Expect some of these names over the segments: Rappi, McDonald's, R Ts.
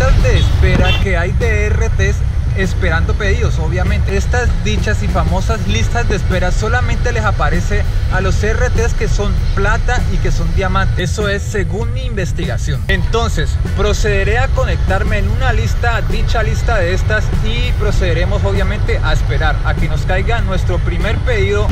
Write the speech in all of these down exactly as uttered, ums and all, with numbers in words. listas de espera que hay de R Ts esperando pedidos. Obviamente estas dichas y famosas listas de espera solamente les aparece a los R Ts que son plata y que son diamante. Eso es según mi investigación. Entonces procederé a conectarme en una lista, dicha lista de estas, y procederemos obviamente a esperar a que nos caiga nuestro primer pedido.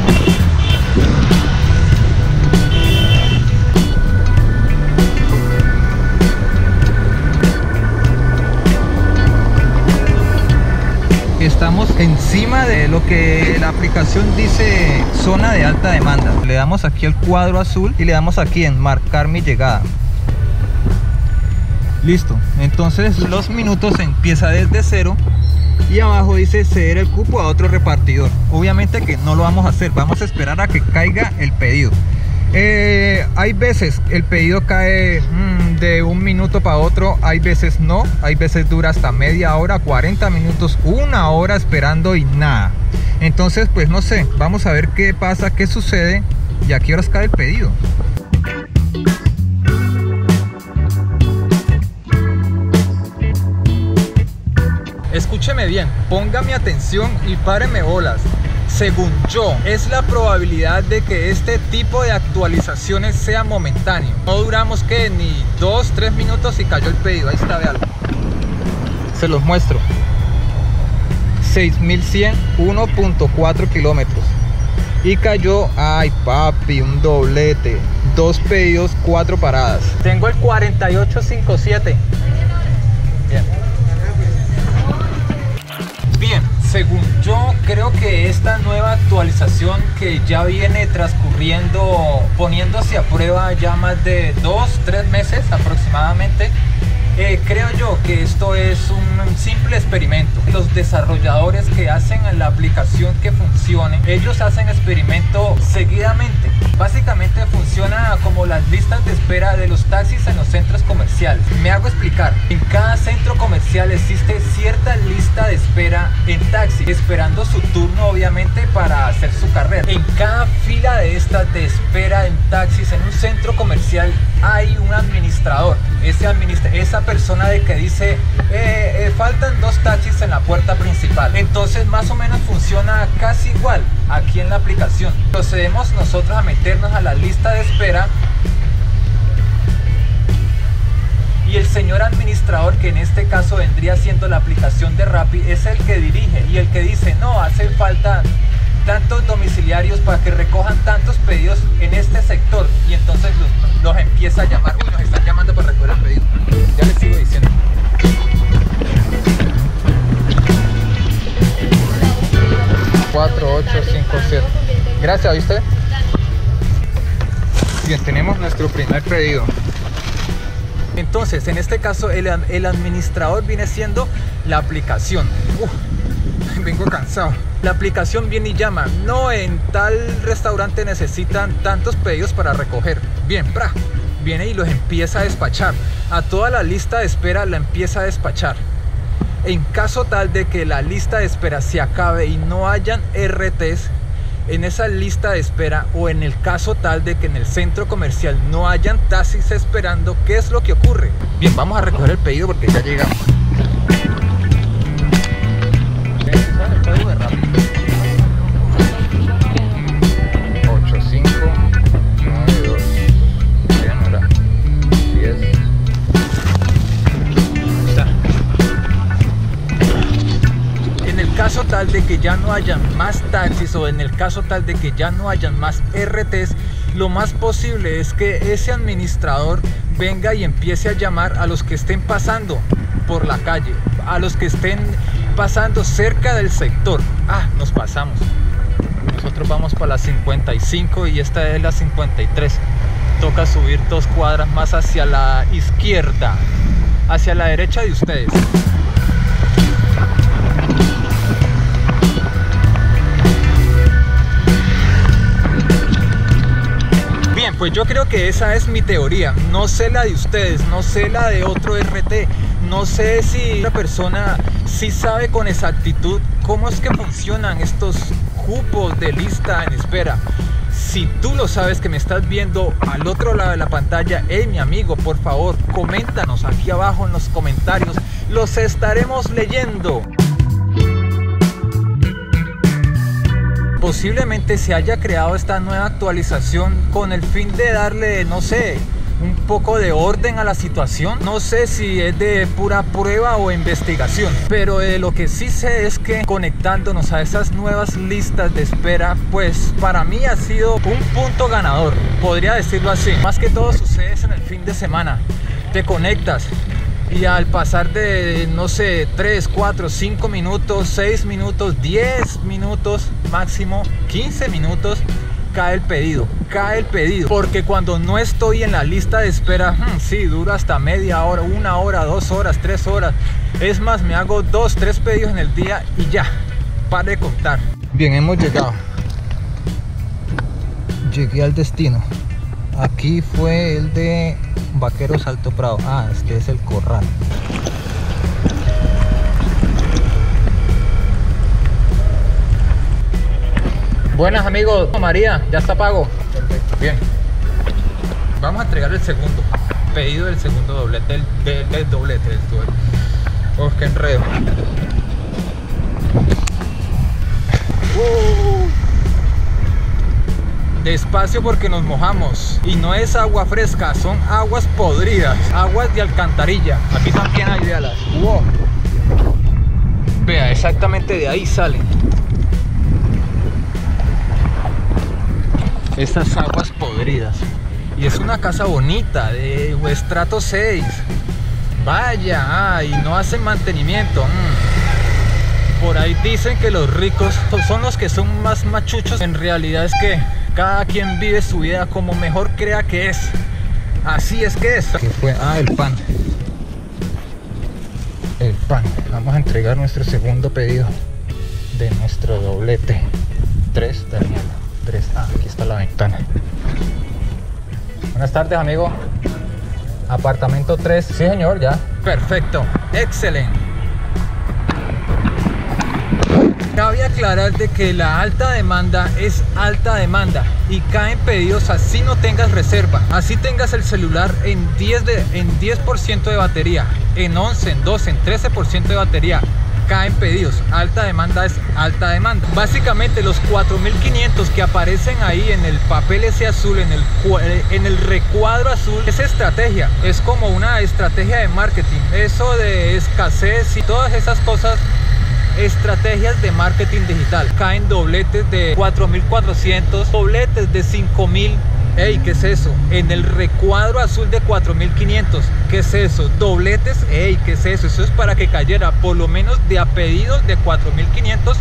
Estamos encima de lo que la aplicación dice zona de alta demanda. Le damos aquí al cuadro azul y le damos aquí en marcar mi llegada. Listo, entonces los minutos empieza desde cero y abajo dice ceder el cupo a otro repartidor. Obviamente que no lo vamos a hacer, vamos a esperar a que caiga el pedido. Eh, hay veces el pedido cae mmm, de un minuto para otro, hay veces no, hay veces dura hasta media hora, cuarenta minutos, una hora esperando y nada. Entonces pues no sé, vamos a ver qué pasa, qué sucede y a qué horas cae el pedido. Escúcheme bien, ponga mi atención y páreme bolas. Según yo, es la probabilidad de que este tipo de actualizaciones sea momentáneo. No duramos que ni dos, tres minutos y cayó el pedido. Ahí está, vean. Se los muestro. seis mil cien, uno punto cuatro kilómetros. Y cayó, ay papi, un doblete. Dos pedidos, cuatro paradas. Tengo el cuarenta y ocho cincuenta y siete. Bien. Bien, según yo, creo que esta nueva actualización que ya viene transcurriendo, poniéndose a prueba ya más de dos, tres meses aproximadamente, eh, creo yo que esto es un simple experimento. Los desarrolladores que hacen la aplicación que funcione, ellos hacen experimento seguidamente. Básicamente funciona como las listas de espera de los taxis en los centros comerciales. Me hago explicar. En cada centro comercial existe cierta lista de espera en taxi, esperando su turno obviamente para hacer su carrera. En cada fila de estas de espera en taxis en un centro comercial hay un administrador. Ese administra esa persona de que dice eh, eh, faltan dos taxis en la puerta principal. Entonces más o menos funciona casi igual aquí en la aplicación. Procedemos nosotros a meternos a la lista de espera y el señor administrador, que en este caso vendría siendo la aplicación de Rappi, es el que dirige y el que dice no, hacen falta tantos domiciliarios para que recojan tantos pedidos en este sector, y entonces los, los empieza a llamar. Uy, nos están llamando para recoger el pedido, ya les sigo diciendo. cuatro ocho cinco siete. Gracias, ¿viste? Bien, tenemos nuestro primer pedido. Entonces, en este caso, el, el administrador viene siendo la aplicación. Uf, vengo cansado. La aplicación viene y llama. No, en tal restaurante necesitan tantos pedidos para recoger. Bien, pra. Viene y los empieza a despachar. A toda la lista de espera la empieza a despachar. En caso tal de que la lista de espera se acabe y no hayan R Ts en esa lista de espera, o en el caso tal de que en el centro comercial no hayan taxis esperando, ¿qué es lo que ocurre? Bien, vamos a recoger el pedido porque ya llegamos. Tal de que ya no hayan más taxis, o en el caso tal de que ya no hayan más R Ts, lo más posible es que ese administrador venga y empiece a llamar a los que estén pasando por la calle, a los que estén pasando cerca del sector. Ah, nos pasamos. Nosotros vamos para la cincuenta y cinco y esta es la cincuenta y tres. Toca subir dos cuadras más hacia la izquierda, hacia la derecha de ustedes. Pues yo creo que esa es mi teoría, no sé la de ustedes, no sé la de otro R T, no sé si otra persona sí sabe con exactitud cómo es que funcionan estos cupos de lista en espera. Si tú lo sabes que me estás viendo al otro lado de la pantalla, hey mi amigo, por favor, coméntanos aquí abajo en los comentarios. Los estaremos leyendo. Posiblemente se haya creado esta nueva actualización con el fin de darle, no sé, un poco de orden a la situación. No sé si es de pura prueba o investigación, pero de lo que sí sé es que conectándonos a esas nuevas listas de espera, pues para mí ha sido un punto ganador, podría decirlo así. Más que todo sucede en el fin de semana, te conectas y al pasar de, no sé, tres, cuatro, cinco minutos, seis minutos, diez minutos, máximo quince minutos, cae el pedido, cae el pedido. Porque cuando no estoy en la lista de espera, hmm, sí, dura hasta media hora, una hora, dos horas, tres horas. Es más, me hago dos, tres pedidos en el día y ya, para de contar. Bien, hemos llegado. Llegué al destino. Aquí fue el de Vaqueros Alto Prado. Ah, este es el Corral. Buenas amigos, María, ya está pago. Perfecto. Bien. Vamos a entregar el segundo pedido del segundo doblete, del, del, del doblete del tubo. Oh, qué enredo. Uh. Despacio porque nos mojamos. Y no es agua fresca, son aguas podridas, aguas de alcantarilla. Aquí también hay de alas. Wow. Vea, exactamente de ahí salen estas aguas podridas. Y es una casa bonita, de estrato seis. Vaya, ah, y no hacen mantenimiento. Mm. Por ahí dicen que los ricos son los que son más machuchos. En realidad es que cada quien vive su vida como mejor crea que es. Así es que es. ¿Qué fue? Ah, el pan. El pan. Vamos a entregar nuestro segundo pedido de nuestro doblete. Tres de mierda. Ah, aquí está la ventana. Buenas tardes, amigo. Apartamento tres. Sí, señor, ya. Perfecto. Excelente. Cabe aclarar de que la alta demanda es alta demanda y caen pedidos así no tengas reserva. Así tengas el celular en diez por ciento de batería, en once, en doce, en trece por ciento de batería. Caen pedidos, alta demanda es alta demanda. Básicamente los cuatro mil quinientos que aparecen ahí en el papel ese azul, en el, en el recuadro azul, es estrategia, es como una estrategia de marketing. Eso de escasez y todas esas cosas, estrategias de marketing digital. Caen dobletes de cuatro mil cuatrocientos, dobletes de cinco mil. Ey, ¿qué es eso? En el recuadro azul de cuatro mil quinientos. ¿Qué es eso? Dobletes. Ey, ¿qué es eso? Eso es para que cayera por lo menos de a pedidos de cuatro mil quinientos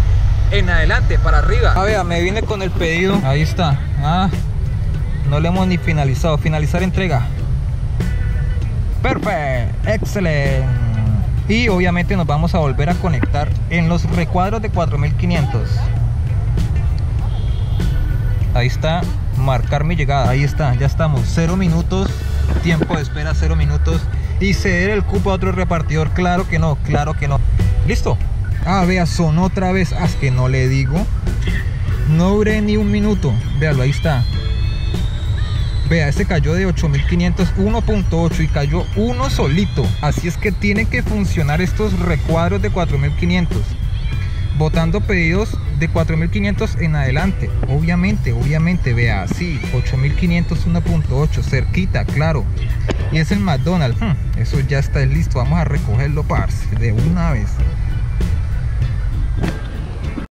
en adelante, para arriba. A ver, me vine con el pedido. Ahí está. Ah, no le hemos ni finalizado. Finalizar entrega. Perfecto. Excelente. Y obviamente nos vamos a volver a conectar en los recuadros de cuatro mil quinientos. Ahí está. Marcar mi llegada, ahí está, ya estamos. Cero minutos, tiempo de espera cero minutos. Y ceder el cupo a otro repartidor, claro que no, claro que no. Listo. Ah, vea, sonó otra vez. Ah, es que no le digo. No duré ni un minuto. Véalo, ahí está. Vea, este cayó de ocho mil quinientos, uno punto ocho, y cayó uno solito. Así es que tienen que funcionar estos recuadros de cuatro mil quinientos, botando pedidos de cuatro mil quinientos en adelante. Obviamente, obviamente, vea, así, ocho mil quinientos, uno punto ocho, cerquita, claro. Y es el McDonald's. Hmm, eso ya está listo, vamos a recogerlo, parce, de una vez.